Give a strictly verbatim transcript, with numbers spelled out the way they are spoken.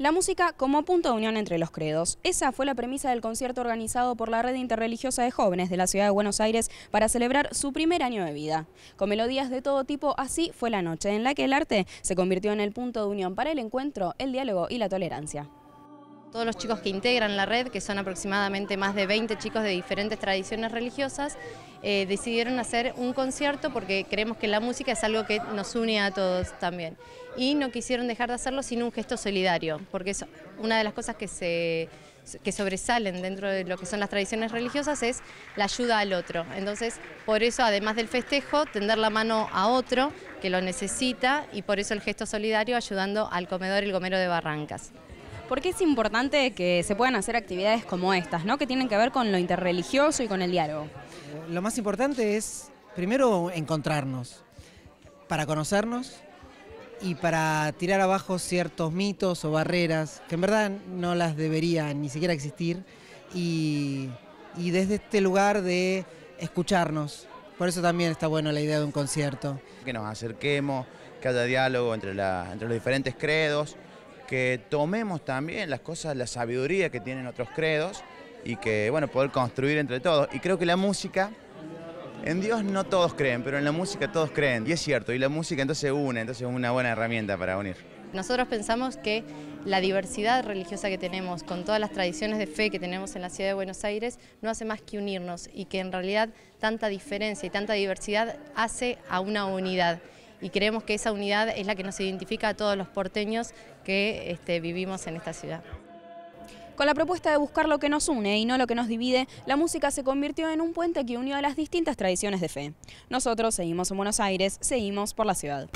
La música como punto de unión entre los credos. Esa fue la premisa del concierto organizado por la Red Interreligiosa de Jóvenes de la Ciudad de Buenos Aires para celebrar su primer año de vida. Con melodías de todo tipo, así fue la noche en la que el arte se convirtió en el punto de unión para el encuentro, el diálogo y la tolerancia. Todos los chicos que integran la red, que son aproximadamente más de veinte chicos de diferentes tradiciones religiosas, eh, decidieron hacer un concierto porque creemos que la música es algo que nos une a todos también. Y no quisieron dejar de hacerlo sin un gesto solidario, porque es una de las cosas que, se, que sobresalen dentro de lo que son las tradiciones religiosas es la ayuda al otro. Entonces, por eso, además del festejo, tender la mano a otro que lo necesita y por eso el gesto solidario ayudando al comedor El Gomero de Barrancas. ¿Por qué es importante que se puedan hacer actividades como estas, ¿no? que tienen que ver con lo interreligioso y con el diálogo? Lo más importante es, primero, encontrarnos, para conocernos y para tirar abajo ciertos mitos o barreras que en verdad no las deberían ni siquiera existir, y, y desde este lugar de escucharnos. Por eso también está bueno la idea de un concierto. Que nos acerquemos, que haya diálogo entre, la, entre los diferentes credos, que tomemos también las cosas, la sabiduría que tienen otros credos y que, bueno, poder construir entre todos. Y creo que la música, en Dios no todos creen, pero en la música todos creen. Y es cierto, y la música entonces une, entonces es una buena herramienta para unir. Nosotros pensamos que la diversidad religiosa que tenemos, con todas las tradiciones de fe que tenemos en la Ciudad de Buenos Aires, no hace más que unirnos y que en realidad tanta diferencia y tanta diversidad hace a una unidad. Y creemos que esa unidad es la que nos identifica a todos los porteños que este, vivimos en esta ciudad. Con la propuesta de buscar lo que nos une y no lo que nos divide, la música se convirtió en un puente que unió a las distintas tradiciones de fe. Nosotros seguimos en Buenos Aires, seguimos por la ciudad.